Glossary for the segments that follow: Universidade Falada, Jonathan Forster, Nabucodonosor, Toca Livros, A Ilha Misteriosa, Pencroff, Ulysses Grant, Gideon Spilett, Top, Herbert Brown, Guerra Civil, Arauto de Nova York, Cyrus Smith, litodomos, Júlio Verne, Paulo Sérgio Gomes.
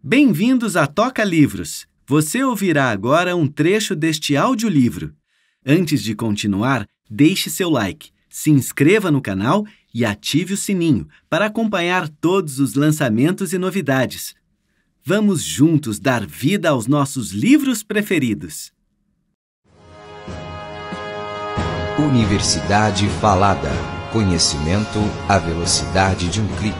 Bem-vindos à Toca Livros! Você ouvirá agora um trecho deste audiolivro. Antes de continuar, deixe seu like, se inscreva no canal e ative o sininho para acompanhar todos os lançamentos e novidades. Vamos juntos dar vida aos nossos livros preferidos. Universidade Falada. Conhecimento à velocidade de um clique.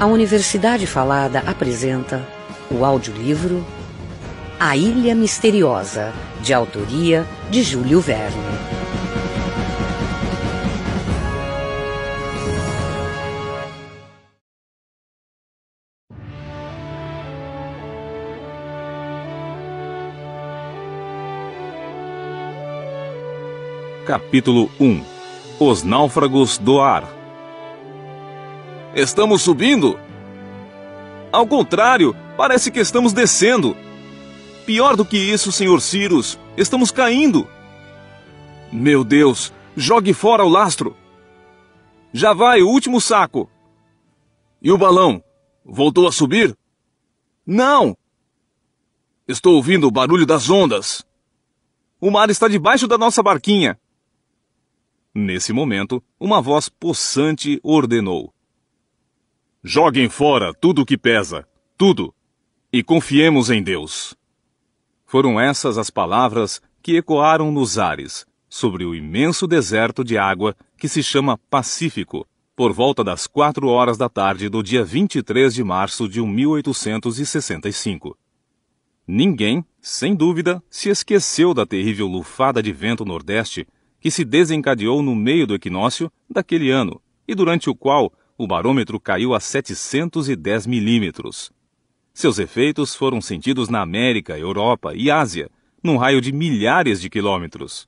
A Universidade Falada apresenta o audiolivro A Ilha Misteriosa, de autoria de Júlio Verne. Capítulo 1 – Os Náufragos do Ar. Estamos subindo? Ao contrário, parece que estamos descendo. Pior do que isso, Sr. Cyrus, estamos caindo. Meu Deus, jogue fora o lastro. Já vai, o último saco. E o balão? Voltou a subir? Não! Estou ouvindo o barulho das ondas. O mar está debaixo da nossa barquinha. Nesse momento, uma voz possante ordenou: joguem fora tudo o que pesa, tudo, e confiemos em Deus. Foram essas as palavras que ecoaram nos ares, sobre o imenso deserto de água que se chama Pacífico, por volta das 4 horas da tarde do dia 23 de março de 1865. Ninguém, sem dúvida, se esqueceu da terrível lufada de vento nordeste que se desencadeou no meio do equinócio daquele ano, e durante o qual o barômetro caiu a 710 milímetros. Seus efeitos foram sentidos na América, Europa e Ásia, num raio de milhares de quilômetros.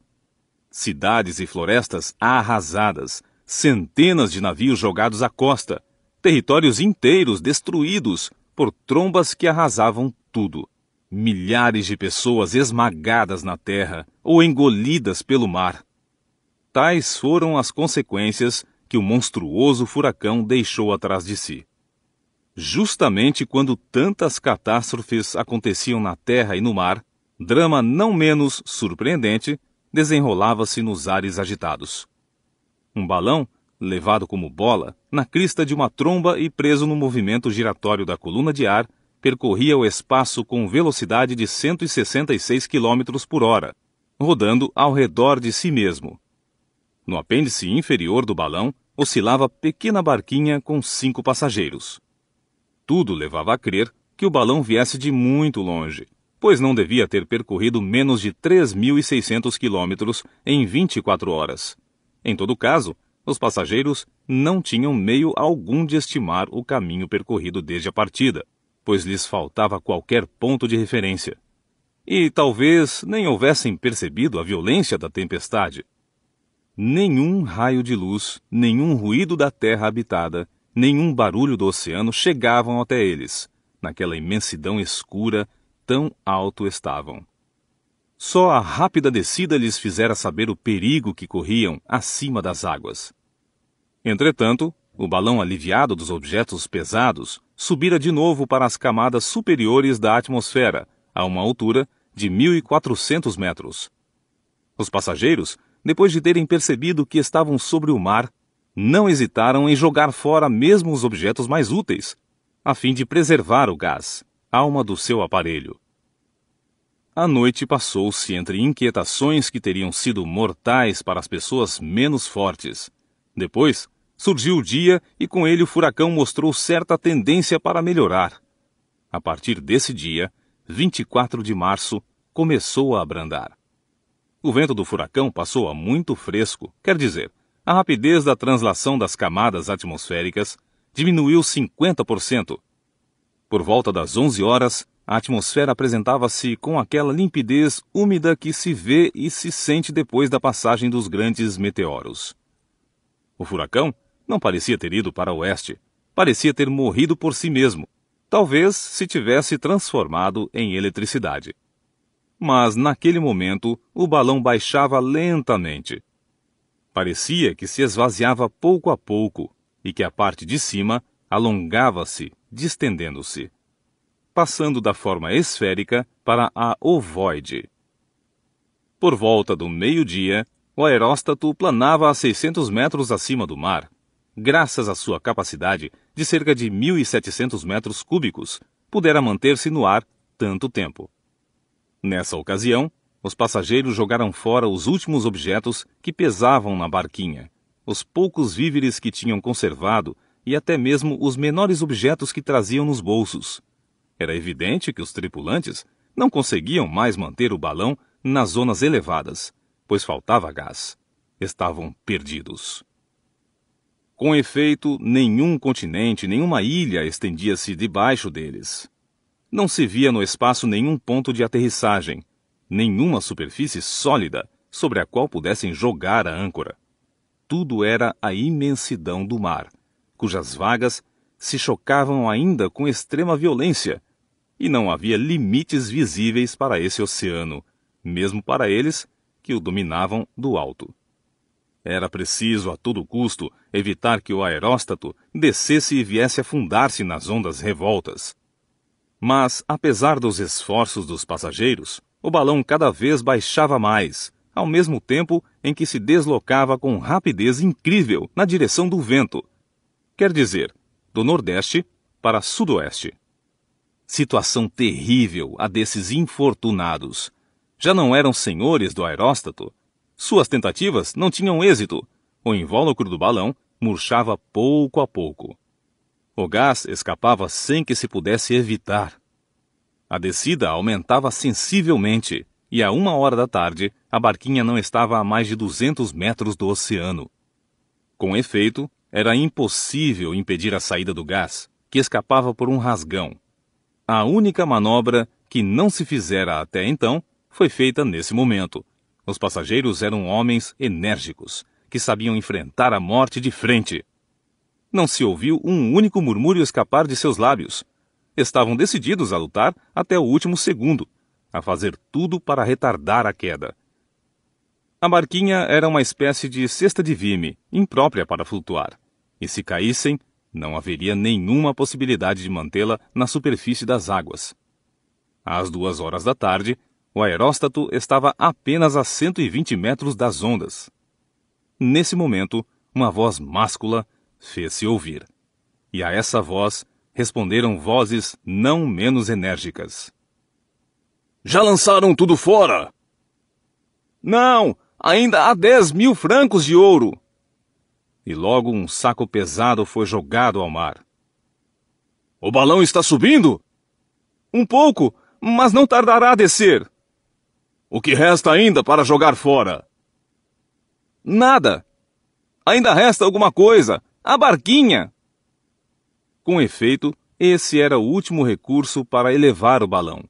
Cidades e florestas arrasadas, centenas de navios jogados à costa, territórios inteiros destruídos por trombas que arrasavam tudo, milhares de pessoas esmagadas na terra ou engolidas pelo mar. Tais foram as consequências que o monstruoso furacão deixou atrás de si. Justamente quando tantas catástrofes aconteciam na terra e no mar, drama não menos surpreendente desenrolava-se nos ares agitados. Um balão, levado como bola, na crista de uma tromba e preso no movimento giratório da coluna de ar, percorria o espaço com velocidade de 166 km por hora, rodando ao redor de si mesmo. No apêndice inferior do balão, oscilava pequena barquinha com 5 passageiros. Tudo levava a crer que o balão viesse de muito longe, pois não devia ter percorrido menos de 3.600 quilômetros em 24 horas. Em todo caso, os passageiros não tinham meio algum de estimar o caminho percorrido desde a partida, pois lhes faltava qualquer ponto de referência. E talvez nem houvessem percebido a violência da tempestade. Nenhum raio de luz, nenhum ruído da terra habitada, nenhum barulho do oceano chegavam até eles, naquela imensidão escura, tão alto estavam. Só a rápida descida lhes fizera saber o perigo que corriam acima das águas. Entretanto, o balão, aliviado dos objetos pesados, subira de novo para as camadas superiores da atmosfera, a uma altura de 1.400 metros. Os passageiros, depois de terem percebido que estavam sobre o mar, não hesitaram em jogar fora mesmo os objetos mais úteis, a fim de preservar o gás, alma do seu aparelho. A noite passou-se entre inquietações que teriam sido mortais para as pessoas menos fortes. Depois, surgiu o dia e com ele o furacão mostrou certa tendência para melhorar. A partir desse dia, 24 de março, começou a abrandar. O vento do furacão passou a muito fresco, quer dizer, a rapidez da translação das camadas atmosféricas diminuiu 50%. Por volta das 11 horas, a atmosfera apresentava-se com aquela limpidez úmida que se vê e se sente depois da passagem dos grandes meteoros. O furacão não parecia ter ido para o oeste, parecia ter morrido por si mesmo, talvez se tivesse transformado em eletricidade. Mas naquele momento o balão baixava lentamente. Parecia que se esvaziava pouco a pouco e que a parte de cima alongava-se, distendendo-se, passando da forma esférica para a ovoide. Por volta do meio-dia, o aeróstato planava a 600 metros acima do mar, graças à sua capacidade de cerca de 1.700 metros cúbicos, pudera manter-se no ar tanto tempo. Nessa ocasião, os passageiros jogaram fora os últimos objetos que pesavam na barquinha, os poucos víveres que tinham conservado e até mesmo os menores objetos que traziam nos bolsos. Era evidente que os tripulantes não conseguiam mais manter o balão nas zonas elevadas, pois faltava gás. Estavam perdidos. Com efeito, nenhum continente, nenhuma ilha estendia-se debaixo deles. Não se via no espaço nenhum ponto de aterrissagem, nenhuma superfície sólida sobre a qual pudessem jogar a âncora. Tudo era a imensidão do mar, cujas vagas se chocavam ainda com extrema violência, e não havia limites visíveis para esse oceano, mesmo para eles que o dominavam do alto. Era preciso, a todo custo, evitar que o aeróstato descesse e viesse afundar-se nas ondas revoltas. Mas, apesar dos esforços dos passageiros, o balão cada vez baixava mais, ao mesmo tempo em que se deslocava com rapidez incrível na direção do vento, quer dizer, do nordeste para sudoeste. Situação terrível a desses infortunados. Já não eram senhores do aeróstato. Suas tentativas não tinham êxito. O invólucro do balão murchava pouco a pouco. O gás escapava sem que se pudesse evitar. A descida aumentava sensivelmente, e a 1h da tarde a barquinha não estava a mais de 200 metros do oceano. Com efeito, era impossível impedir a saída do gás, que escapava por um rasgão. A única manobra que não se fizera até então foi feita nesse momento. Os passageiros eram homens enérgicos, que sabiam enfrentar a morte de frente. Não se ouviu um único murmúrio escapar de seus lábios. Estavam decididos a lutar até o último segundo, a fazer tudo para retardar a queda. A barquinha era uma espécie de cesta de vime, imprópria para flutuar, e se caíssem, não haveria nenhuma possibilidade de mantê-la na superfície das águas. Às 2h da tarde, o aeróstato estava apenas a 120 metros das ondas. Nesse momento, uma voz máscula fez-se ouvir. E a essa voz responderam vozes não menos enérgicas. Já lançaram tudo fora? Não, ainda há 10.000 francos de ouro. E logo um saco pesado foi jogado ao mar. O balão está subindo? Um pouco, mas não tardará a descer. O que resta ainda para jogar fora? Nada. Ainda resta alguma coisa. A barquinha. Com efeito, esse era o último recurso para elevar o balão.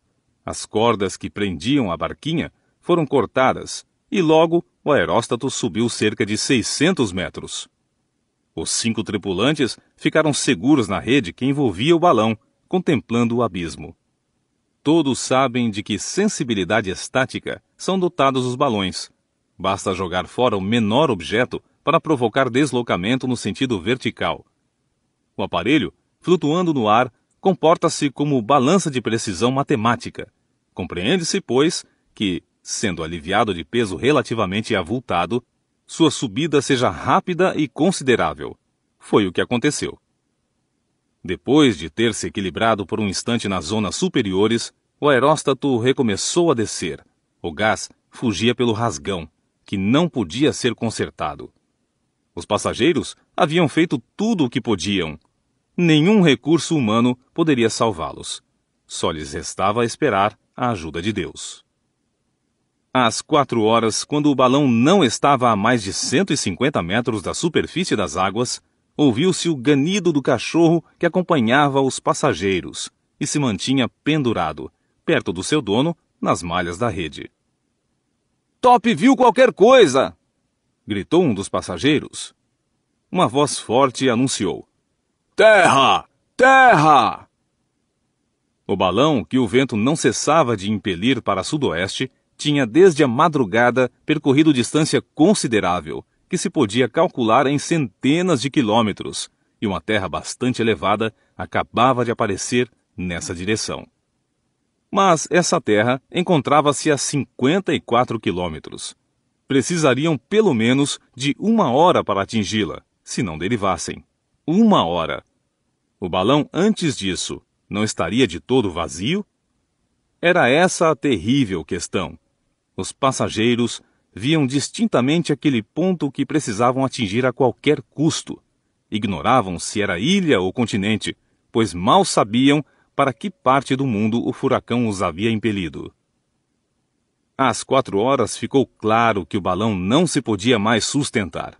As cordas que prendiam a barquinha foram cortadas e logo o aeróstato subiu cerca de 600 metros. Os 5 tripulantes ficaram seguros na rede que envolvia o balão, contemplando o abismo. Todos sabem de que sensibilidade estática são dotados os balões. Basta jogar fora o menor objeto para provocar deslocamento no sentido vertical. O aparelho, flutuando no ar, comporta-se como balança de precisão matemática. Compreende-se, pois, que, sendo aliviado de peso relativamente avultado, sua subida seja rápida e considerável. Foi o que aconteceu. Depois de ter se equilibrado por um instante nas zonas superiores, o aeróstato recomeçou a descer. O gás fugia pelo rasgão, que não podia ser consertado. Os passageiros haviam feito tudo o que podiam. Nenhum recurso humano poderia salvá-los. Só lhes restava esperar a ajuda de Deus. Às 4h, quando o balão não estava a mais de 150 metros da superfície das águas, ouviu-se o ganido do cachorro que acompanhava os passageiros e se mantinha pendurado, perto do seu dono, nas malhas da rede. Top viu qualquer coisa! Gritou um dos passageiros. Uma voz forte anunciou. Terra! Terra! O balão, que o vento não cessava de impelir para sudoeste, tinha desde a madrugada percorrido distância considerável, que se podia calcular em centenas de quilômetros, e uma terra bastante elevada acabava de aparecer nessa direção. Mas essa terra encontrava-se a 54 quilômetros. Precisariam pelo menos de 1 hora para atingi-la, se não derivassem. 1 hora! O balão, antes disso, não estaria de todo vazio? Era essa a terrível questão. Os passageiros viam distintamente aquele ponto que precisavam atingir a qualquer custo. Ignoravam se era ilha ou continente, pois mal sabiam para que parte do mundo o furacão os havia impelido. Às 4 horas ficou claro que o balão não se podia mais sustentar.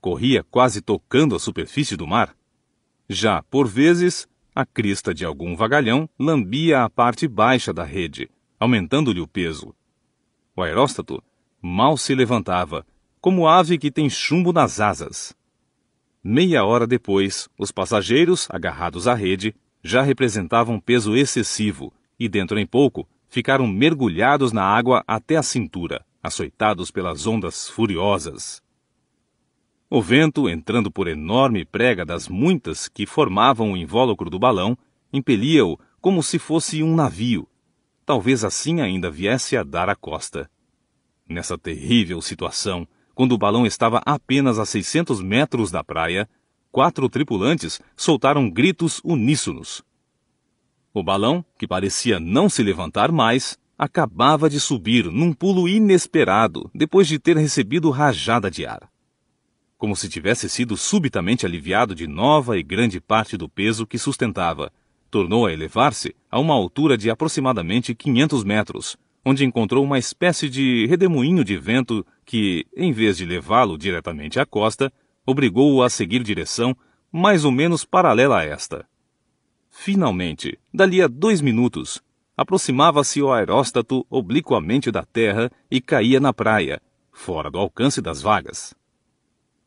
Corria quase tocando a superfície do mar. Já, por vezes, a crista de algum vagalhão lambia a parte baixa da rede, aumentando-lhe o peso. O aeróstato mal se levantava, como ave que tem chumbo nas asas. 30 minutos depois, os passageiros, agarrados à rede, já representavam peso excessivo e, dentro em pouco, ficaram mergulhados na água até a cintura, açoitados pelas ondas furiosas. O vento, entrando por enorme prega das muitas que formavam o invólucro do balão, impelia-o como se fosse um navio. Talvez assim ainda viesse a dar à costa. Nessa terrível situação, quando o balão estava apenas a 600 metros da praia, 4 tripulantes soltaram gritos uníssonos. O balão, que parecia não se levantar mais, acabava de subir num pulo inesperado depois de ter recebido rajada de ar. Como se tivesse sido subitamente aliviado de nova e grande parte do peso que sustentava, tornou a elevar-se a uma altura de aproximadamente 500 metros, onde encontrou uma espécie de redemoinho de vento que, em vez de levá-lo diretamente à costa, obrigou-o a seguir direção mais ou menos paralela a esta. Finalmente, dali a 2 minutos, aproximava-se o aeróstato obliquamente da terra e caía na praia, fora do alcance das vagas.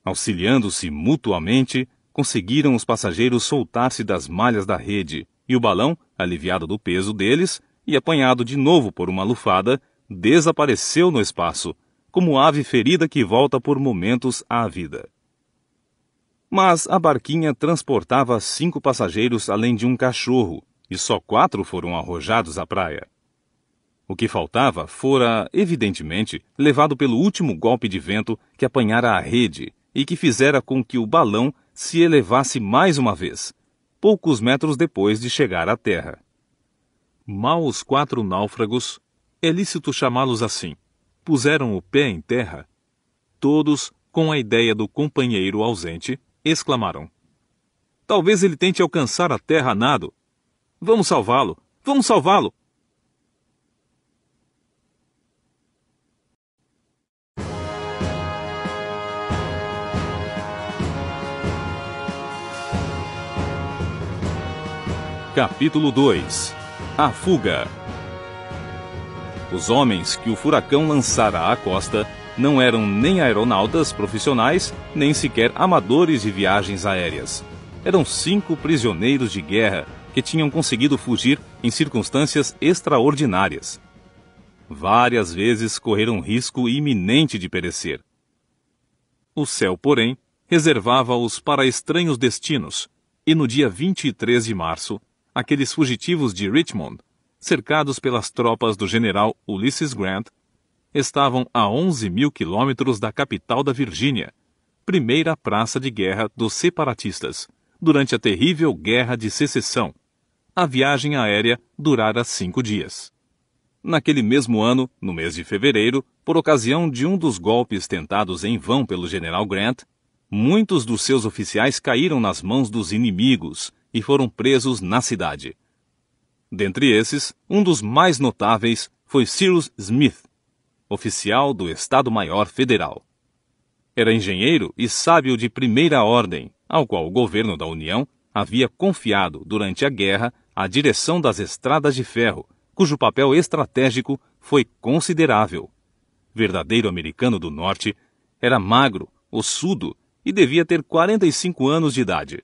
Auxiliando-se mutuamente, conseguiram os passageiros soltar-se das malhas da rede, e o balão, aliviado do peso deles e apanhado de novo por uma lufada, desapareceu no espaço, como ave ferida que volta por momentos à vida. Mas a barquinha transportava 5 passageiros além de um cachorro, e só 4 foram arrojados à praia. O que faltava fora, evidentemente, levado pelo último golpe de vento que apanhara a rede e que fizera com que o balão se elevasse mais uma vez, poucos metros depois de chegar à terra. Mal os 4 náufragos, é lícito chamá-los assim, puseram o pé em terra, todos, com a ideia do companheiro ausente, exclamaram: "Talvez ele tente alcançar a terra a nado. Vamos salvá-lo! Vamos salvá-lo!" Capítulo 2 – A fuga. Os homens que o furacão lançara à costa não eram nem aeronautas profissionais, nem sequer amadores de viagens aéreas. Eram 5 prisioneiros de guerra que tinham conseguido fugir em circunstâncias extraordinárias. Várias vezes correram risco iminente de perecer. O céu, porém, reservava-os para estranhos destinos, e no dia 23 de março, aqueles fugitivos de Richmond, cercados pelas tropas do general Ulysses Grant, estavam a 11.000 quilômetros da capital da Virgínia, primeira praça de guerra dos separatistas, durante a terrível Guerra de Secessão. A viagem aérea durara 5 dias. Naquele mesmo ano, no mês de fevereiro, por ocasião de um dos golpes tentados em vão pelo general Grant, muitos dos seus oficiais caíram nas mãos dos inimigos e foram presos na cidade. Dentre esses, um dos mais notáveis foi Cyrus Smith, oficial do Estado-Maior Federal. Era engenheiro e sábio de primeira ordem, ao qual o governo da União havia confiado durante a guerra a direção das estradas de ferro, cujo papel estratégico foi considerável. Verdadeiro americano do norte, era magro, ossudo e devia ter 45 anos de idade.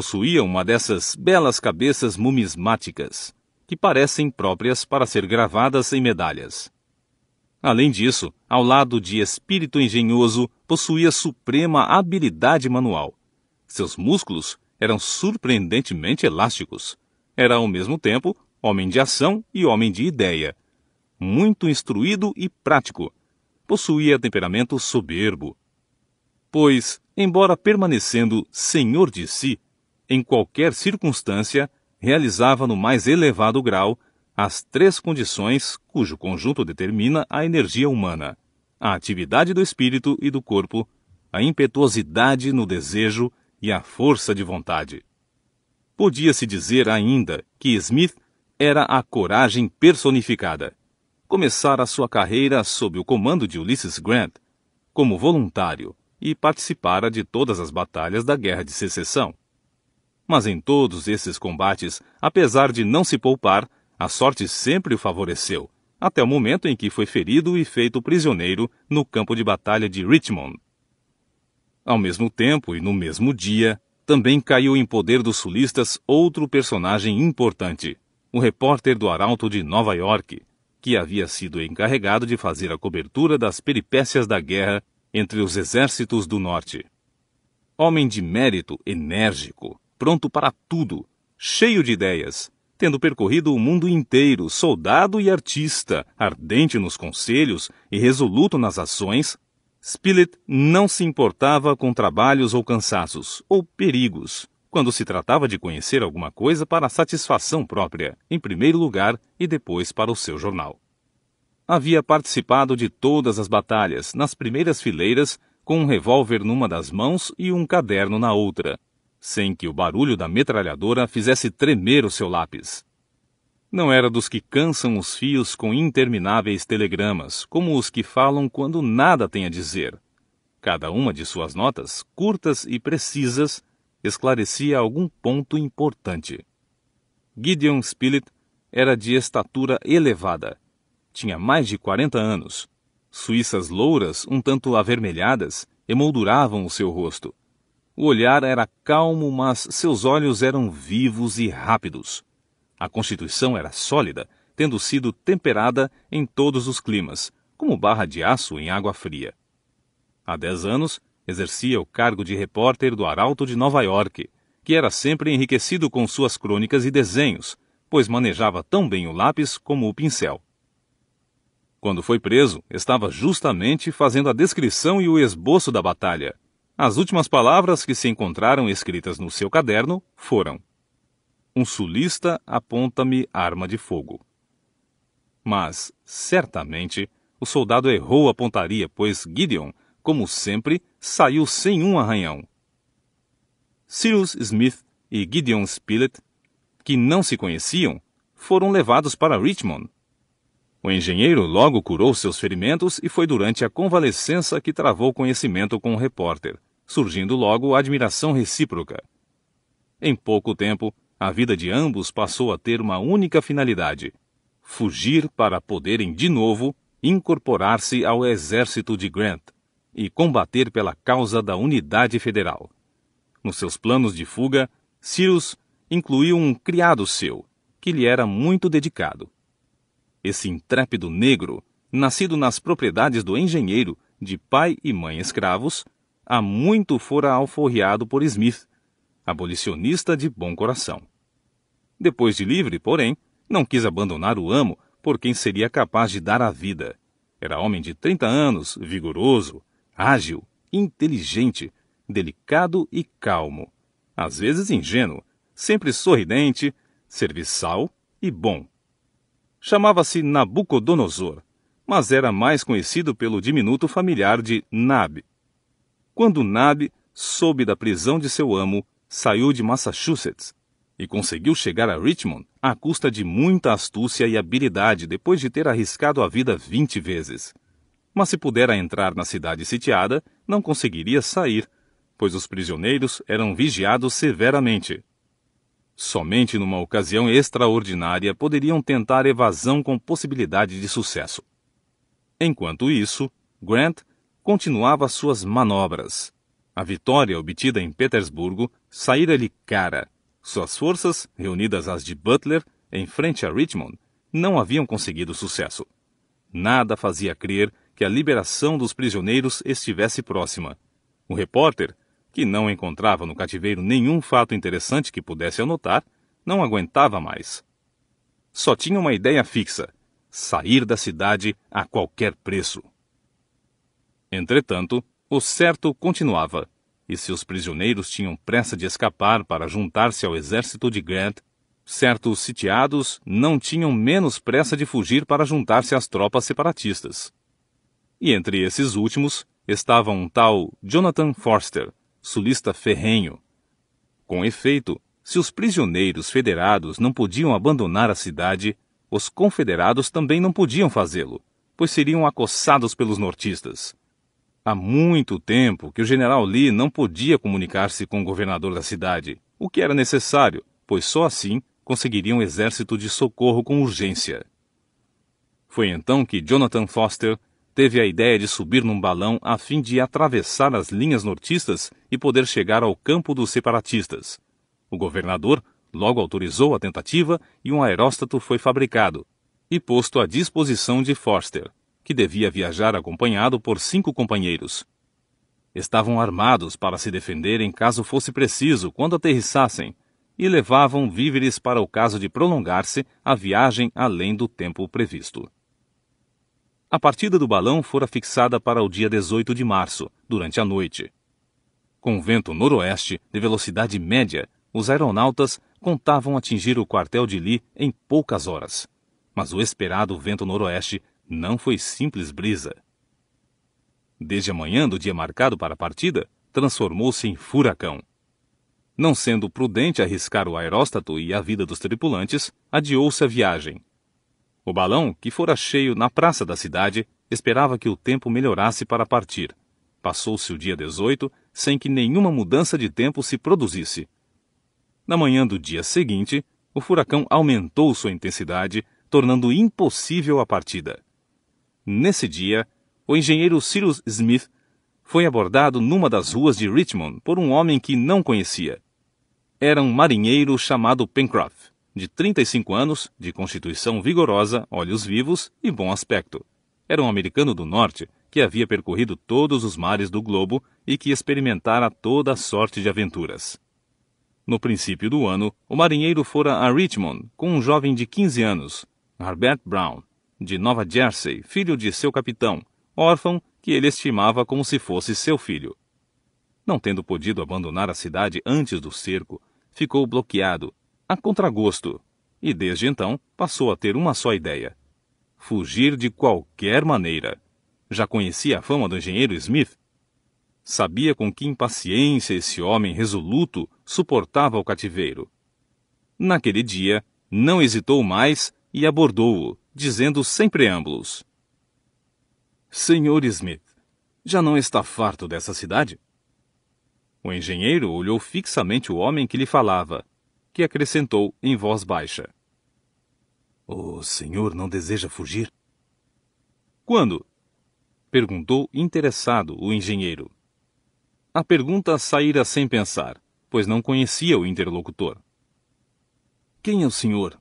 possuía uma dessas belas cabeças numismáticas, que parecem próprias para ser gravadas em medalhas. Além disso, ao lado de espírito engenhoso, possuía suprema habilidade manual. Seus músculos eram surpreendentemente elásticos. Era, ao mesmo tempo, homem de ação e homem de ideia. Muito instruído e prático. Possuía temperamento soberbo. Pois, embora permanecendo senhor de si, em qualquer circunstância, realizava no mais elevado grau as três condições cujo conjunto determina a energia humana: a atividade do espírito e do corpo, a impetuosidade no desejo e a força de vontade. Podia-se dizer ainda que Smith era a coragem personificada. Começara sua carreira sob o comando de Ulysses Grant, como voluntário, e participara de todas as batalhas da Guerra de Secessão. Mas em todos esses combates, apesar de não se poupar, a sorte sempre o favoreceu, até o momento em que foi ferido e feito prisioneiro no campo de batalha de Richmond. Ao mesmo tempo e no mesmo dia, também caiu em poder dos sulistas outro personagem importante, o repórter do Arauto de Nova York, que havia sido encarregado de fazer a cobertura das peripécias da guerra entre os exércitos do norte. Homem de mérito enérgico, pronto para tudo, cheio de ideias, tendo percorrido o mundo inteiro, soldado e artista, ardente nos conselhos e resoluto nas ações, Spilett não se importava com trabalhos ou cansaços, ou perigos, quando se tratava de conhecer alguma coisa para a satisfação própria, em primeiro lugar e depois para o seu jornal. Havia participado de todas as batalhas, nas primeiras fileiras, com um revólver numa das mãos e um caderno na outra, sem que o barulho da metralhadora fizesse tremer o seu lápis. Não era dos que cansam os fios com intermináveis telegramas, como os que falam quando nada tem a dizer. Cada uma de suas notas, curtas e precisas, esclarecia algum ponto importante. Gideon Spilett era de estatura elevada. Tinha mais de 40 anos. Suíças louras, um tanto avermelhadas, emolduravam o seu rosto. O olhar era calmo, mas seus olhos eram vivos e rápidos. A constituição era sólida, tendo sido temperada em todos os climas, como barra de aço em água fria. Há 10 anos, exercia o cargo de repórter do Arauto de Nova York, que era sempre enriquecido com suas crônicas e desenhos, pois manejava tão bem o lápis como o pincel. Quando foi preso, estava justamente fazendo a descrição e o esboço da batalha. As últimas palavras que se encontraram escritas no seu caderno foram: "Um sulista aponta-me arma de fogo." Mas, certamente, o soldado errou a pontaria, pois Gideon, como sempre, saiu sem um arranhão. Cyrus Smith e Gideon Spilett, que não se conheciam, foram levados para Richmond. O engenheiro logo curou seus ferimentos e foi durante a convalescença que travou conhecimento com o repórter, surgindo logo a admiração recíproca. Em pouco tempo, a vida de ambos passou a ter uma única finalidade: fugir para poderem de novo incorporar-se ao exército de Grant e combater pela causa da unidade federal. Nos seus planos de fuga, Cyrus incluiu um criado seu, que lhe era muito dedicado. Esse intrépido negro, nascido nas propriedades do engenheiro, de pai e mãe escravos, há muito fora alforriado por Smith, abolicionista de bom coração. Depois de livre, porém, não quis abandonar o amo por quem seria capaz de dar a vida. Era homem de 30 anos, vigoroso, ágil, inteligente, delicado e calmo, às vezes ingênuo, sempre sorridente, serviçal e bom. Chamava-se Nabucodonosor, mas era mais conhecido pelo diminuto familiar de Nab. Quando Nab soube da prisão de seu amo, saiu de Massachusetts e conseguiu chegar a Richmond à custa de muita astúcia e habilidade depois de ter arriscado a vida 20 vezes. Mas se pudera entrar na cidade sitiada, não conseguiria sair, pois os prisioneiros eram vigiados severamente. Somente numa ocasião extraordinária poderiam tentar evasão com possibilidade de sucesso. Enquanto isso, Grant continuava suas manobras. A vitória obtida em Petersburgo saíra-lhe cara. Suas forças, reunidas às de Butler, em frente a Richmond, não haviam conseguido sucesso. Nada fazia crer que a liberação dos prisioneiros estivesse próxima. O repórter, que não encontrava no cativeiro nenhum fato interessante que pudesse anotar, não aguentava mais. Só tinha uma ideia fixa: sair da cidade a qualquer preço. Entretanto, o certo continuava, e se os prisioneiros tinham pressa de escapar para juntar-se ao exército de Grant, certos sitiados não tinham menos pressa de fugir para juntar-se às tropas separatistas. E entre esses últimos estava um tal Jonathan Forster, sulista ferrenho. Com efeito, se os prisioneiros federados não podiam abandonar a cidade, os confederados também não podiam fazê-lo, pois seriam acossados pelos nortistas. Há muito tempo que o general Lee não podia comunicar-se com o governador da cidade, o que era necessário, pois só assim conseguiriam um exército de socorro com urgência. Foi então que Jonathan Forster teve a ideia de subir num balão a fim de atravessar as linhas nortistas e poder chegar ao campo dos separatistas. O governador logo autorizou a tentativa e um aeróstato foi fabricado e posto à disposição de Forster, que devia viajar acompanhado por 5 companheiros. Estavam armados para se defenderem caso fosse preciso quando aterrissassem, e levavam víveres para o caso de prolongar-se a viagem além do tempo previsto. A partida do balão fora fixada para o dia 18 de março, durante a noite. Com vento noroeste de velocidade média, os aeronautas contavam atingir o quartel de Lee em poucas horas. Mas o esperado vento noroeste não foi simples brisa. Desde a manhã do dia marcado para a partida, transformou-se em furacão. Não sendo prudente arriscar o aeróstato e a vida dos tripulantes, adiou-se a viagem. O balão, que fora cheio na praça da cidade, esperava que o tempo melhorasse para partir. Passou-se o dia 18 sem que nenhuma mudança de tempo se produzisse. Na manhã do dia seguinte, o furacão aumentou sua intensidade, tornando impossível a partida. Nesse dia, o engenheiro Cyrus Smith foi abordado numa das ruas de Richmond por um homem que não conhecia. Era um marinheiro chamado Pencroff, de 35 anos, de constituição vigorosa, olhos vivos e bom aspecto. Era um americano do norte que havia percorrido todos os mares do globo e que experimentara toda a sorte de aventuras. No princípio do ano, o marinheiro fora a Richmond com um jovem de 15 anos, Herbert Brown, de Nova Jersey, filho de seu capitão, órfão que ele estimava como se fosse seu filho. Não tendo podido abandonar a cidade antes do cerco, ficou bloqueado, a contragosto, e desde então passou a ter uma só ideia: fugir de qualquer maneira. Já conhecia a fama do engenheiro Smith. Sabia com que impaciência esse homem resoluto suportava o cativeiro. Naquele dia, não hesitou mais e abordou-o, dizendo sem preâmbulos: "Senhor Smith, já não está farto dessa cidade?" O engenheiro olhou fixamente o homem que lhe falava, que acrescentou em voz baixa: "O senhor não deseja fugir?" "Quando?" perguntou interessado o engenheiro. A pergunta saíra sem pensar, pois não conhecia o interlocutor. "Quem é o senhor?"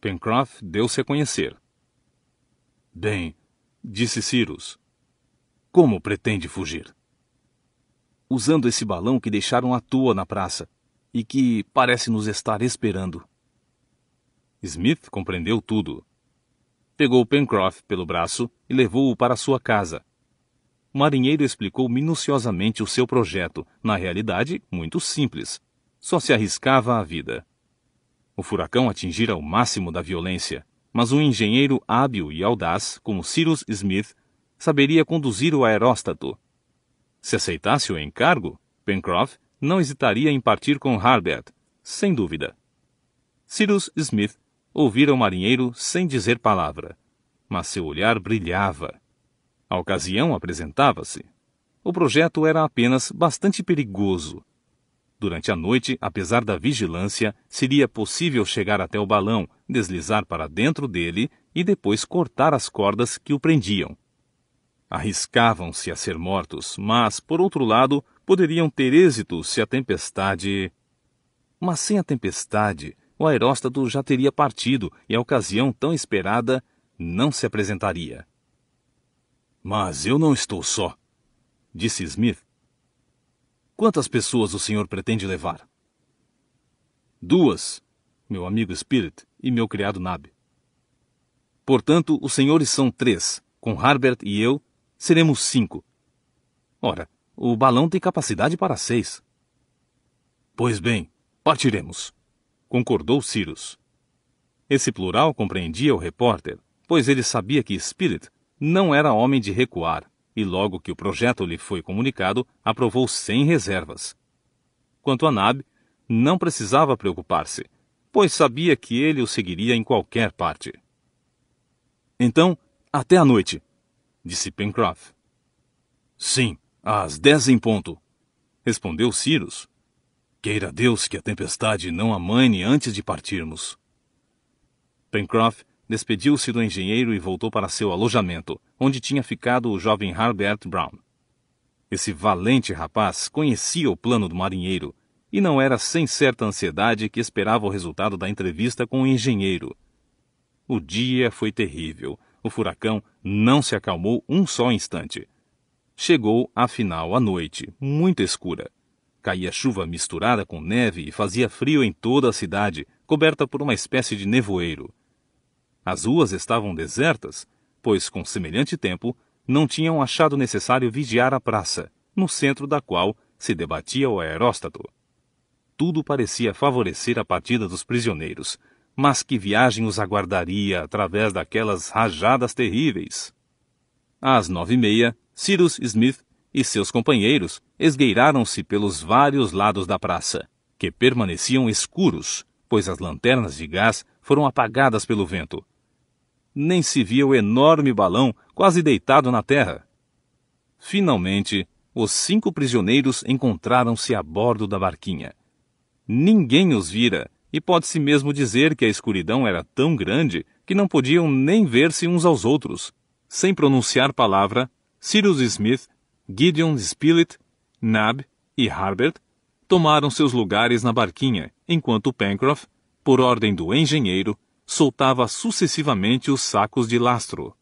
Pencroff deu-se a conhecer. "Bem," disse Cyrus, "como pretende fugir?" "Usando esse balão que deixaram à toa na praça e que parece nos estar esperando." Smith compreendeu tudo. Pegou Pencroff pelo braço e levou-o para sua casa. O marinheiro explicou minuciosamente o seu projeto, na realidade muito simples. Só se arriscava a vida. O furacão atingira o máximo da violência, mas um engenheiro hábil e audaz, como Cyrus Smith, saberia conduzir o aeróstato. Se aceitasse o encargo, Pencroff não hesitaria em partir com Herbert, sem dúvida. Cyrus Smith ouvira o marinheiro sem dizer palavra, mas seu olhar brilhava. A ocasião apresentava-se. O projeto era apenas bastante perigoso. Durante a noite, apesar da vigilância, seria possível chegar até o balão, deslizar para dentro dele e depois cortar as cordas que o prendiam. Arriscavam-se a ser mortos, mas, por outro lado, poderiam ter êxito se a tempestade... Mas sem a tempestade, o aeróstato já teria partido e a ocasião tão esperada não se apresentaria. — Mas eu não estou só, disse Smith. — Quantas pessoas o senhor pretende levar? — Duas, meu amigo Spilett e meu criado Nab. — Portanto, os senhores são três, com Herbert e eu, seremos 5. Ora, o balão tem capacidade para 6. — Pois bem, partiremos, concordou Cyrus. Esse plural compreendia o repórter, pois ele sabia que Spilett não era homem de recuar, e logo que o projeto lhe foi comunicado, aprovou sem reservas. Quanto a Nab, não precisava preocupar-se, pois sabia que ele o seguiria em qualquer parte. — Então, até a noite, disse Pencroff. — Sim, às 10 em ponto, respondeu Cyrus. Queira Deus que a tempestade não amane antes de partirmos. Pencroff despediu-se do engenheiro e voltou para seu alojamento, onde tinha ficado o jovem Herbert Brown. Esse valente rapaz conhecia o plano do marinheiro, e não era sem certa ansiedade que esperava o resultado da entrevista com o engenheiro. O dia foi terrível. O furacão não se acalmou um só instante. Chegou, afinal, a noite, muito escura. Caía chuva misturada com neve e fazia frio em toda a cidade, coberta por uma espécie de nevoeiro. As ruas estavam desertas, pois, com semelhante tempo, não tinham achado necessário vigiar a praça, no centro da qual se debatia o aeróstato. Tudo parecia favorecer a partida dos prisioneiros, mas que viagem os aguardaria através daquelas rajadas terríveis? Às 9:30, Cyrus Smith e seus companheiros esgueiraram-se pelos vários lados da praça, que permaneciam escuros, pois as lanternas de gás foram apagadas pelo vento. Nem se via o enorme balão quase deitado na terra. Finalmente, os 5 prisioneiros encontraram-se a bordo da barquinha. Ninguém os vira, e pode-se mesmo dizer que a escuridão era tão grande que não podiam nem ver-se uns aos outros. Sem pronunciar palavra, Cyrus Smith, Gideon Spilett, Nab e Herbert tomaram seus lugares na barquinha, enquanto Pencroff, por ordem do engenheiro, soltava sucessivamente os sacos de lastro.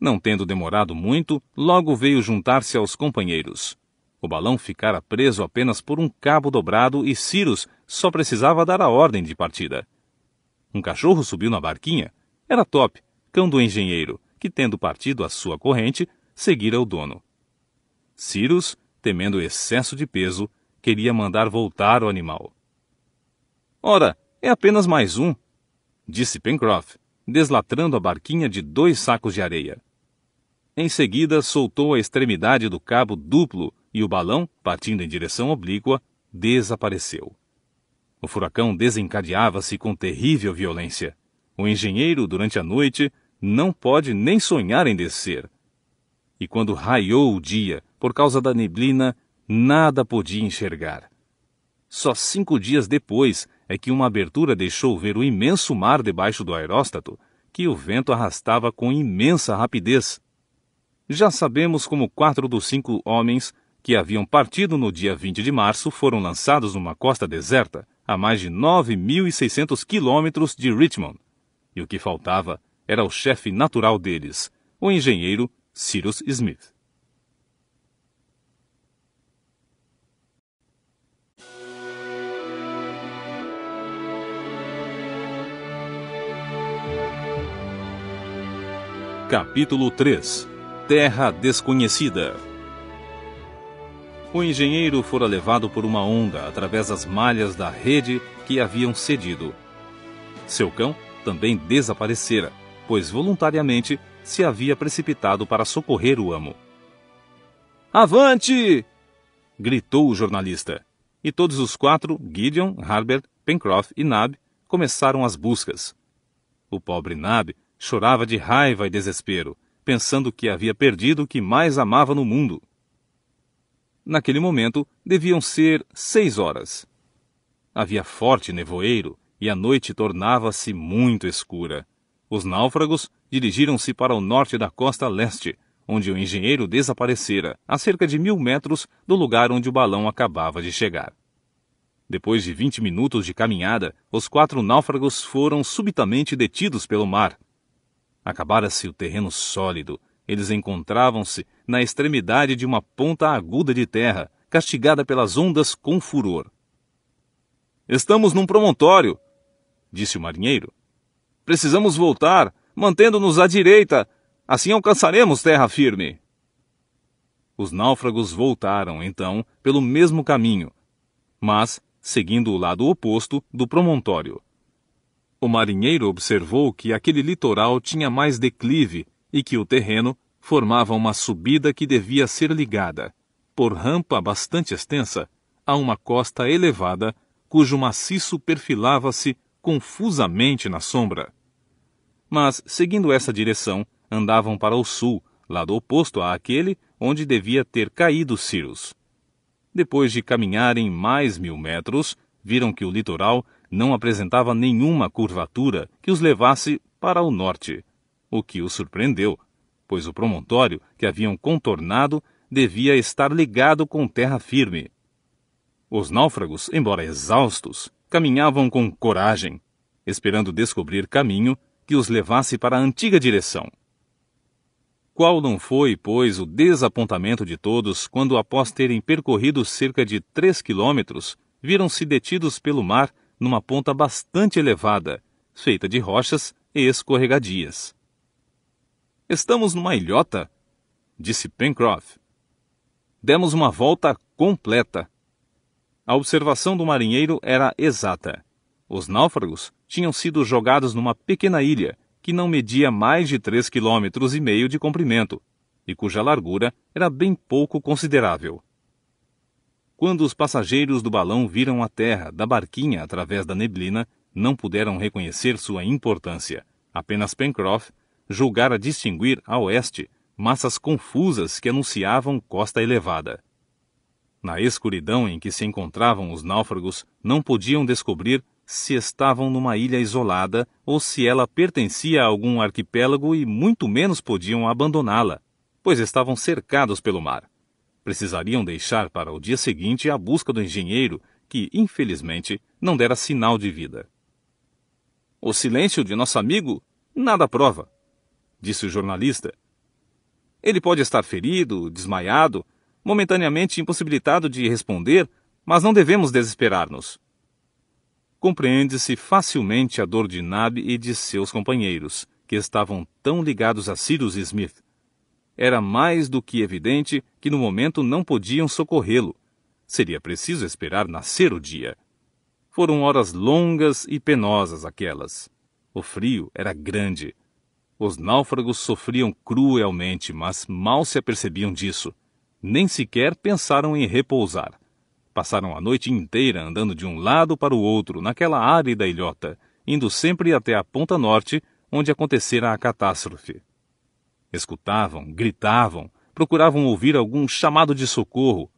Não tendo demorado muito, logo veio juntar-se aos companheiros. O balão ficara preso apenas por um cabo dobrado e Cyrus só precisava dar a ordem de partida. Um cachorro subiu na barquinha. Era Top, cão do engenheiro, que, tendo partido a sua corrente, seguira o dono. Cyrus, temendo o excesso de peso, queria mandar voltar o animal. — Ora, é apenas mais um, disse Pencroff, deslatrando a barquinha de 2 sacos de areia. Em seguida, soltou a extremidade do cabo duplo e o balão, partindo em direção oblíqua, desapareceu. O furacão desencadeava-se com terrível violência. O engenheiro, durante a noite, não pode nem sonhar em descer. E quando raiou o dia, por causa da neblina, nada podia enxergar. Só 5 dias depois é que uma abertura deixou ver o imenso mar debaixo do aeróstato, que o vento arrastava com imensa rapidez. Já sabemos como 4 dos 5 homens que haviam partido no dia 20 de março foram lançados numa costa deserta, a mais de 9.600 quilômetros de Richmond. E o que faltava era o chefe natural deles, o engenheiro Cyrus Smith. Capítulo 3 – Terra Desconhecida. O engenheiro fora levado por uma onda através das malhas da rede que haviam cedido. Seu cão também desaparecera, pois voluntariamente se havia precipitado para socorrer o amo. — Avante! — gritou o jornalista. E todos os 4, Gideon, Herbert, Pencroff e Nab, começaram as buscas. O pobre Nab chorava de raiva e desespero, pensando que havia perdido o que mais amava no mundo. Naquele momento, deviam ser 6 horas. Havia forte nevoeiro e a noite tornava-se muito escura. Os náufragos dirigiram-se para o norte da costa leste, onde o engenheiro desaparecera, a cerca de 1000 metros do lugar onde o balão acabava de chegar. Depois de 20 minutos de caminhada, os 4 náufragos foram subitamente detidos pelo mar. Acabara-se o terreno sólido. Eles encontravam-se na extremidade de uma ponta aguda de terra, castigada pelas ondas com furor. — Estamos num promontório! — disse o marinheiro. — Precisamos voltar, mantendo-nos à direita. Assim alcançaremos terra firme. Os náufragos voltaram, então, pelo mesmo caminho, mas seguindo o lado oposto do promontório. O marinheiro observou que aquele litoral tinha mais declive e que o terreno formava uma subida que devia ser ligada, por rampa bastante extensa, a uma costa elevada cujo maciço perfilava-se confusamente na sombra. Mas, seguindo essa direção, andavam para o sul, lado oposto àquele onde devia ter caído Cyrus. Depois de caminharem mais 1000 metros, viram que o litoral não apresentava nenhuma curvatura que os levasse para o norte, o que os surpreendeu, pois o promontório que haviam contornado devia estar ligado com terra firme. Os náufragos, embora exaustos, caminhavam com coragem, esperando descobrir caminho que os levasse para a antiga direção. Qual não foi, pois, o desapontamento de todos quando, após terem percorrido cerca de 3 quilômetros, viram-se detidos pelo mar numa ponta bastante elevada, feita de rochas e escorregadias. — Estamos numa ilhota — disse Pencroff. — Demos uma volta completa. A observação do marinheiro era exata. Os náufragos tinham sido jogados numa pequena ilha, que não media mais de 3,5 km de comprimento, e cuja largura era bem pouco considerável. Quando os passageiros do balão viram a terra da barquinha através da neblina, não puderam reconhecer sua importância. Apenas Pencroff julgara distinguir a oeste massas confusas que anunciavam costa elevada. Na escuridão em que se encontravam os náufragos, não podiam descobrir se estavam numa ilha isolada ou se ela pertencia a algum arquipélago e muito menos podiam abandoná-la, pois estavam cercados pelo mar. Precisariam deixar para o dia seguinte a busca do engenheiro, que, infelizmente, não dera sinal de vida. — O silêncio de nosso amigo nada prova — disse o jornalista. — Ele pode estar ferido, desmaiado, momentaneamente impossibilitado de responder, mas não devemos desesperar-nos. Compreende-se facilmente a dor de Nab e de seus companheiros, que estavam tão ligados a Cyrus Smith. Era mais do que evidente que no momento não podiam socorrê-lo. Seria preciso esperar nascer o dia. Foram horas longas e penosas aquelas. O frio era grande. Os náufragos sofriam cruelmente, mas mal se apercebiam disso. Nem sequer pensaram em repousar. Passaram a noite inteira andando de um lado para o outro naquela árida ilhota, indo sempre até a ponta norte, onde acontecera a catástrofe. Escutavam, gritavam, procuravam ouvir algum chamado de socorro.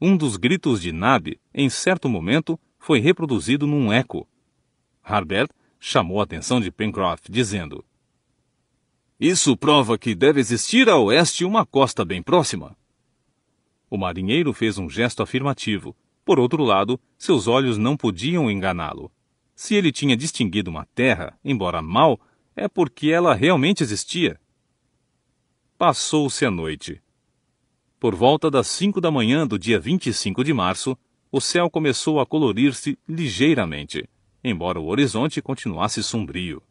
Um dos gritos de Nab, em certo momento, foi reproduzido num eco. Herbert chamou a atenção de Pencroff, dizendo: Isso prova que deve existir a oeste uma costa bem próxima. O marinheiro fez um gesto afirmativo. Por outro lado, seus olhos não podiam enganá-lo. Se ele tinha distinguido uma terra, embora mal, é porque ela realmente existia. Passou-se a noite. Por volta das 5 da manhã do dia 25 de março, o céu começou a colorir-se ligeiramente, embora o horizonte continuasse sombrio.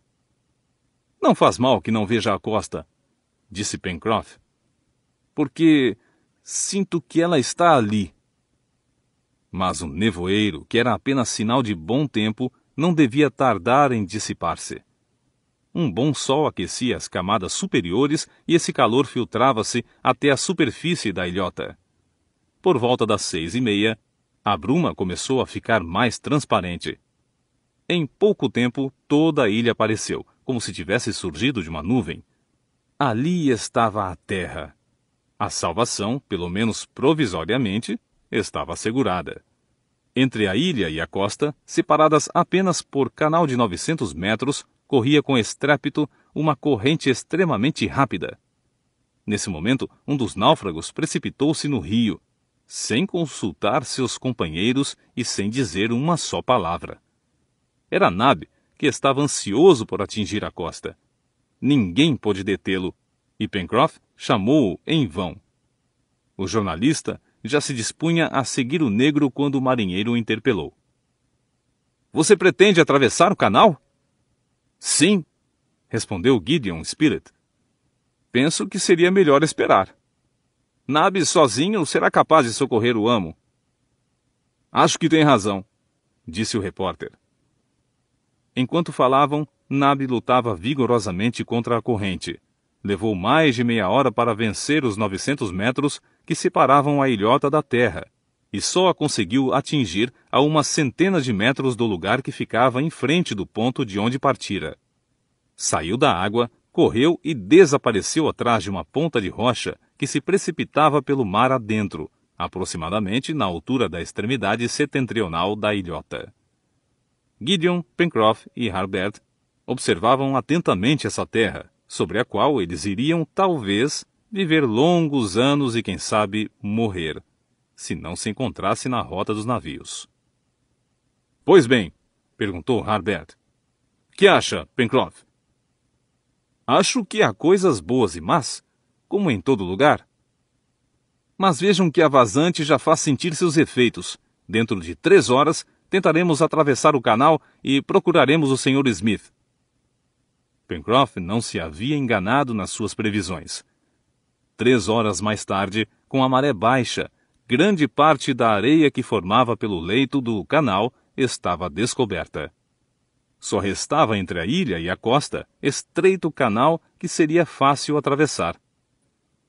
— Não faz mal que não veja a costa — disse Pencroff. — Porque sinto que ela está ali. Mas o nevoeiro, que era apenas sinal de bom tempo, não devia tardar em dissipar-se. Um bom sol aquecia as camadas superiores e esse calor filtrava-se até a superfície da ilhota. Por volta das 6h30, a bruma começou a ficar mais transparente. Em pouco tempo, toda a ilha apareceu, como se tivesse surgido de uma nuvem. Ali estava a terra. A salvação, pelo menos provisoriamente, estava assegurada. Entre a ilha e a costa, separadas apenas por canal de 900 metros, corria com estrépito uma corrente extremamente rápida. Nesse momento, um dos náufragos precipitou-se no rio, sem consultar seus companheiros e sem dizer uma só palavra. Era Nab, que estava ansioso por atingir a costa. Ninguém pôde detê-lo, e Pencroff chamou-o em vão. O jornalista já se dispunha a seguir o negro quando o marinheiro o interpelou. — Você pretende atravessar o canal? — Sim, respondeu Gideon Spilett. — Penso que seria melhor esperar. Nab sozinho será capaz de socorrer o amo. — Acho que tem razão, disse o repórter. Enquanto falavam, Nab lutava vigorosamente contra a corrente. Levou mais de meia hora para vencer os 900 metros que separavam a ilhota da terra, e só a conseguiu atingir a uma centena de metros do lugar que ficava em frente do ponto de onde partira. Saiu da água, correu e desapareceu atrás de uma ponta de rocha que se precipitava pelo mar adentro, aproximadamente na altura da extremidade setentrional da ilhota. Gideon, Pencroff e Herbert observavam atentamente essa terra, sobre a qual eles iriam, talvez, viver longos anos e, quem sabe, morrer, se não se encontrasse na rota dos navios. — Pois bem, perguntou Herbert. — Que acha, Pencroff? — Acho que há coisas boas e más, como em todo lugar. Mas vejam que a vazante já faz sentir seus efeitos. Dentro de 3 horas, tentaremos atravessar o canal e procuraremos o Sr. Smith. Pencroff não se havia enganado nas suas previsões. 3 horas mais tarde, com a maré baixa, grande parte da areia que formava pelo leito do canal estava descoberta. Só restava entre a ilha e a costa estreito canal que seria fácil atravessar.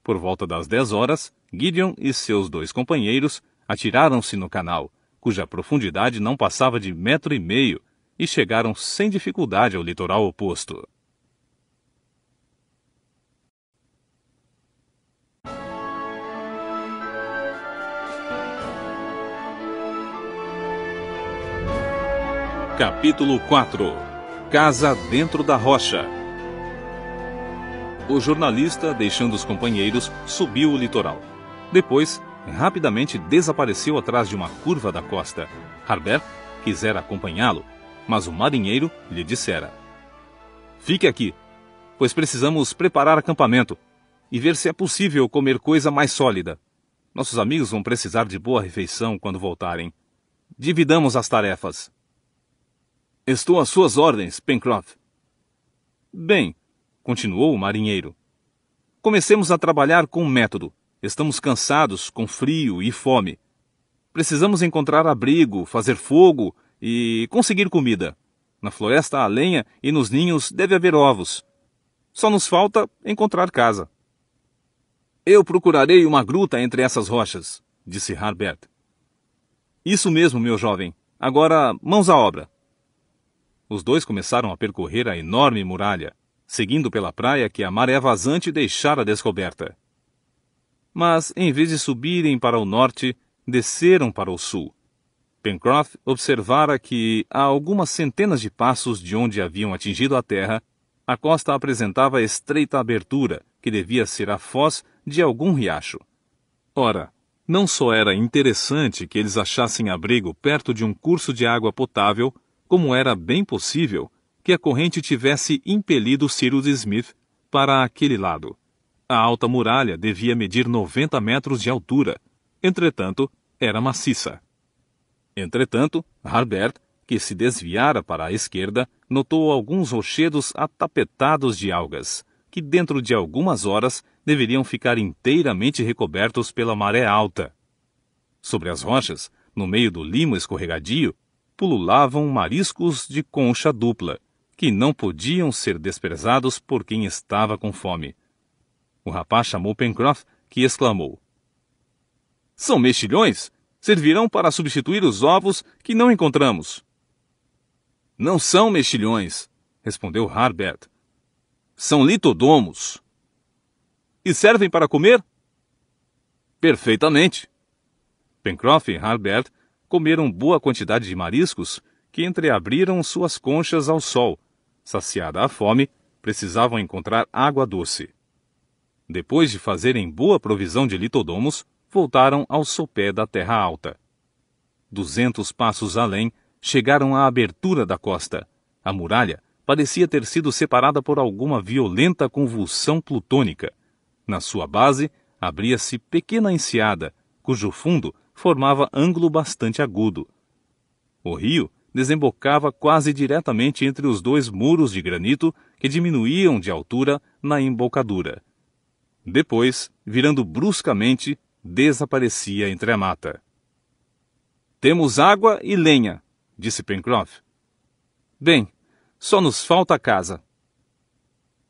Por volta das 10 horas, Gideon e seus 2 companheiros atiraram-se no canal, cuja profundidade não passava de 1,5 metros, e chegaram sem dificuldade ao litoral oposto. Capítulo 4 – Casa dentro da rocha. O jornalista, deixando os companheiros, subiu o litoral. Depois, rapidamente desapareceu atrás de uma curva da costa. Herbert quisera acompanhá-lo, mas o marinheiro lhe dissera: Fique aqui, pois precisamos preparar acampamento e ver se é possível comer coisa mais sólida. Nossos amigos vão precisar de boa refeição quando voltarem. Dividamos as tarefas. Estou às suas ordens, Pencroff. Bem, continuou o marinheiro. Comecemos a trabalhar com método. Estamos cansados, com frio e fome. Precisamos encontrar abrigo, fazer fogo e conseguir comida. Na floresta há lenha e nos ninhos deve haver ovos. Só nos falta encontrar casa. Eu procurarei uma gruta entre essas rochas, disse Herbert. Isso mesmo, meu jovem. Agora, mãos à obra. Os 2 começaram a percorrer a enorme muralha, seguindo pela praia que a maré vazante deixara descoberta. Mas, em vez de subirem para o norte, desceram para o sul. Pencroff observara que, a algumas centenas de passos de onde haviam atingido a terra, a costa apresentava estreita abertura, que devia ser a foz de algum riacho. Ora, não só era interessante que eles achassem abrigo perto de um curso de água potável, como era bem possível que a corrente tivesse impelido Cyrus Smith para aquele lado. A alta muralha devia medir 90 metros de altura. Entretanto, era maciça. Entretanto, Herbert, que se desviara para a esquerda, notou alguns rochedos atapetados de algas, que dentro de algumas horas deveriam ficar inteiramente recobertos pela maré alta. Sobre as rochas, no meio do limo escorregadio, pululavam mariscos de concha dupla, que não podiam ser desprezados por quem estava com fome. O rapaz chamou Pencroff, que exclamou: São mexilhões? Servirão para substituir os ovos que não encontramos. Não são mexilhões, respondeu Herbert. São litodomos. E servem para comer? Perfeitamente. Pencroff e Herbert comeram boa quantidade de mariscos que entreabriram suas conchas ao sol. Saciada a fome, precisavam encontrar água doce. depois de fazerem boa provisão de lithodomos, voltaram ao sopé da terra alta. 200 passos além, chegaram à abertura da costa. A muralha parecia ter sido separada por alguma violenta convulsão plutônica. Na sua base, abria-se pequena enseada, cujo fundo formava ângulo bastante agudo. O rio desembocava quase diretamente entre os dois muros de granito que diminuíam de altura na embocadura. Depois, virando bruscamente, desaparecia entre a mata. Temos água e lenha, disse Pencroff. Bem, só nos falta a casa.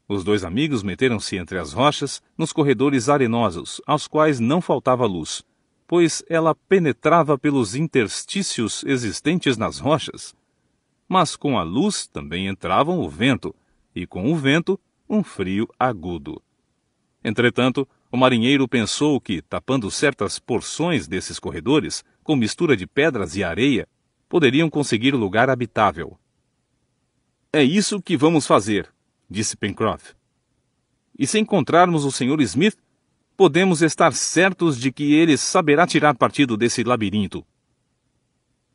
Os dois amigos meteram-se entre as rochas nos corredores arenosos, aos quais não faltava luz, pois ela penetrava pelos interstícios existentes nas rochas. Mas com a luz também entravam o vento, e com o vento, um frio agudo. Entretanto, o marinheiro pensou que, tapando certas porções desses corredores, com mistura de pedras e areia, poderiam conseguir lugar habitável. É isso que vamos fazer, disse Pencroff. E se encontrarmos o Sr. Smith, podemos estar certos de que ele saberá tirar partido desse labirinto.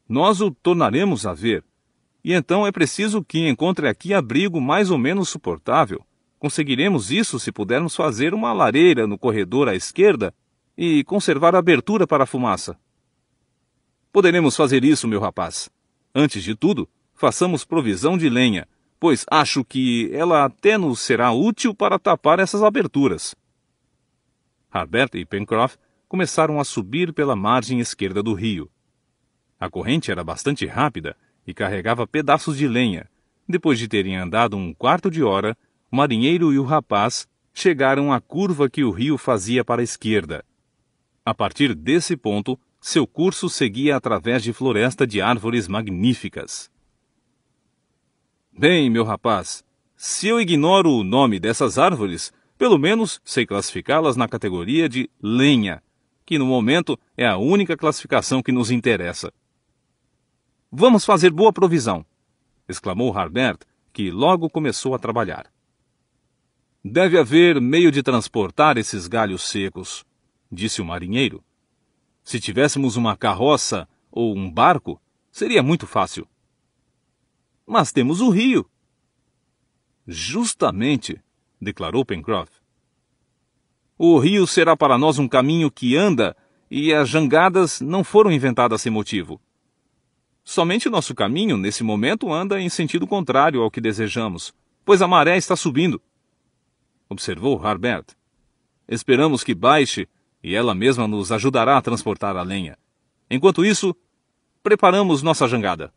Nós o tornaremos a ver, e então é preciso que encontre aqui abrigo mais ou menos suportável. Conseguiremos isso se pudermos fazer uma lareira no corredor à esquerda e conservar a abertura para a fumaça. Poderemos fazer isso, meu rapaz. Antes de tudo, façamos provisão de lenha, pois acho que ela até nos será útil para tapar essas aberturas. Herbert e Pencroff começaram a subir pela margem esquerda do rio. A corrente era bastante rápida e carregava pedaços de lenha. Depois de terem andado um quarto de hora, o marinheiro e o rapaz chegaram à curva que o rio fazia para a esquerda. A partir desse ponto, seu curso seguia através de floresta de árvores magníficas. Bem, meu rapaz, se eu ignoro o nome dessas árvores, pelo menos sei classificá-las na categoria de lenha, que no momento é a única classificação que nos interessa. Vamos fazer boa provisão, exclamou Herbert, que logo começou a trabalhar. Deve haver meio de transportar esses galhos secos, disse o marinheiro. Se tivéssemos uma carroça ou um barco, seria muito fácil. Mas temos o rio. Justamente, declarou Pencroff. O rio será para nós um caminho que anda e as jangadas não foram inventadas sem motivo. Somente o nosso caminho, nesse momento, anda em sentido contrário ao que desejamos, pois a maré está subindo. Observou Herbert. Esperamos que baixe e ela mesma nos ajudará a transportar a lenha. Enquanto isso, preparamos nossa jangada.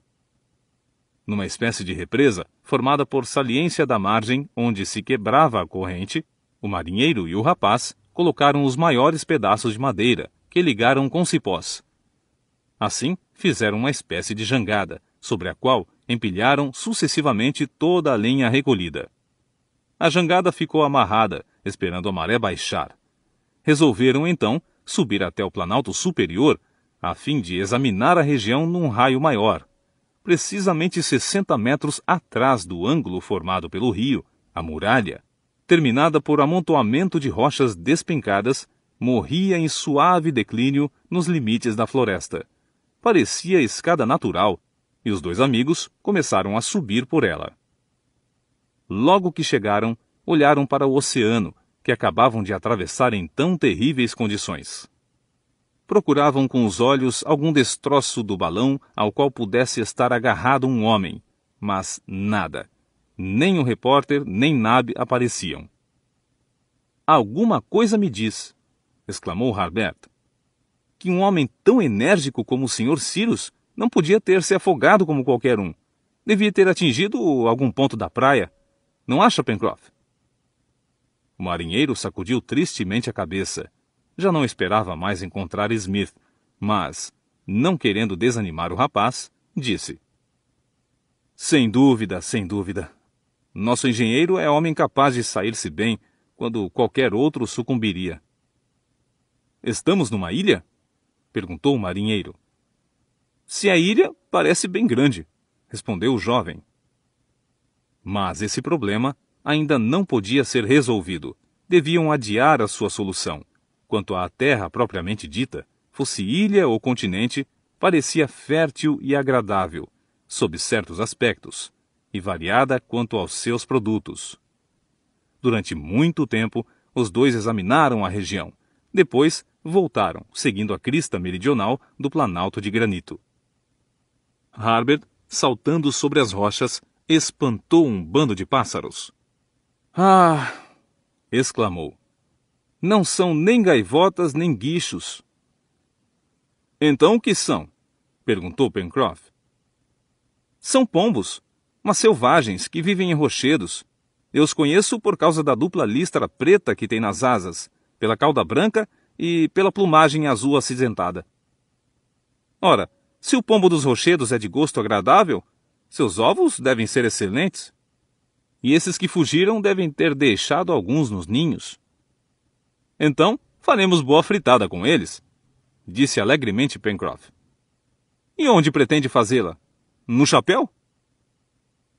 Numa espécie de represa, formada por saliência da margem onde se quebrava a corrente, o marinheiro e o rapaz colocaram os maiores pedaços de madeira, que ligaram com cipós. Assim, fizeram uma espécie de jangada, sobre a qual empilharam sucessivamente toda a lenha recolhida. A jangada ficou amarrada, esperando a maré baixar. Resolveram, então, subir até o planalto superior, a fim de examinar a região num raio maior. Precisamente 60 metros atrás do ângulo formado pelo rio, a muralha, terminada por amontoamento de rochas despencadas, morria em suave declínio nos limites da floresta. Parecia escada natural, e os dois amigos começaram a subir por ela. Logo que chegaram, olharam para o oceano, que acabavam de atravessar em tão terríveis condições. Procuravam com os olhos algum destroço do balão ao qual pudesse estar agarrado um homem, mas nada. Nem o repórter, nem Nab apareciam. Alguma coisa me diz, exclamou Herbert, que um homem tão enérgico como o Sr. Cyrus não podia ter se afogado como qualquer um. Devia ter atingido algum ponto da praia. Não acha, Pencroff? O marinheiro sacudiu tristemente a cabeça. Já não esperava mais encontrar Smith, mas, não querendo desanimar o rapaz, disse: Sem dúvida, sem dúvida. Nosso engenheiro é homem capaz de sair-se bem quando qualquer outro sucumbiria. Estamos numa ilha? Perguntou o marinheiro. Se a ilha, parece bem grande, respondeu o jovem. Mas esse problema ainda não podia ser resolvido, deviam adiar a sua solução. Quanto à terra propriamente dita, fosse ilha ou continente, parecia fértil e agradável, sob certos aspectos, e variada quanto aos seus produtos. Durante muito tempo, os dois examinaram a região. Depois, voltaram, seguindo a crista meridional do Planalto de Granito. Herbert, saltando sobre as rochas, espantou um bando de pássaros. — Ah! — exclamou. — Não são nem gaivotas nem guichos. — Então o que são? — perguntou Pencroff. — São pombos, mas selvagens que vivem em rochedos. Eu os conheço por causa da dupla listra preta que tem nas asas, pela cauda branca e pela plumagem azul acinzentada. Ora, se o pombo dos rochedos é de gosto agradável, seus ovos devem ser excelentes. E esses que fugiram devem ter deixado alguns nos ninhos. Então, faremos boa fritada com eles, disse alegremente Pencroff. E onde pretende fazê-la? No chapéu?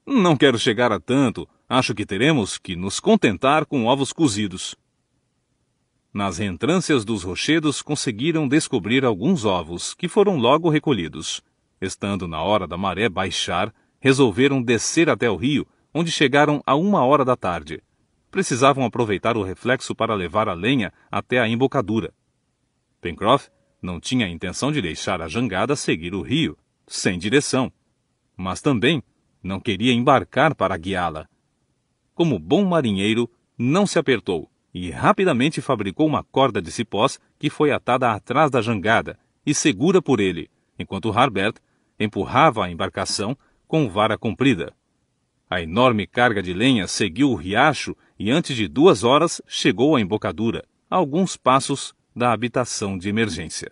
Não quero chegar a tanto. Acho que teremos que nos contentar com ovos cozidos. Nas reentrâncias dos rochedos conseguiram descobrir alguns ovos, que foram logo recolhidos. Estando na hora da maré baixar, resolveram descer até o rio, onde chegaram a 13h. Precisavam aproveitar o reflexo para levar a lenha até a embocadura. Pencroff não tinha a intenção de deixar a jangada seguir o rio, sem direção, mas também não queria embarcar para guiá-la. Como bom marinheiro, não se apertou e rapidamente fabricou uma corda de cipós que foi atada atrás da jangada e segura por ele, enquanto Herbert empurrava a embarcação com vara comprida. A enorme carga de lenha seguiu o riacho e antes de 2 horas chegou à embocadura, a alguns passos da habitação de emergência.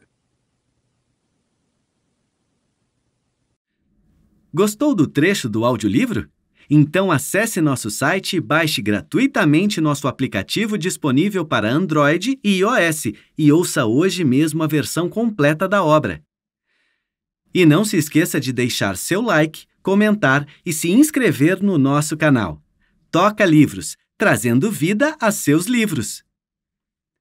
Gostou do trecho do audiolivro? Então acesse nosso site e baixe gratuitamente nosso aplicativo disponível para Android e iOS e ouça hoje mesmo a versão completa da obra. E não se esqueça de deixar seu like, comentar e se inscrever no nosso canal. Toca Livros, trazendo vida a seus livros!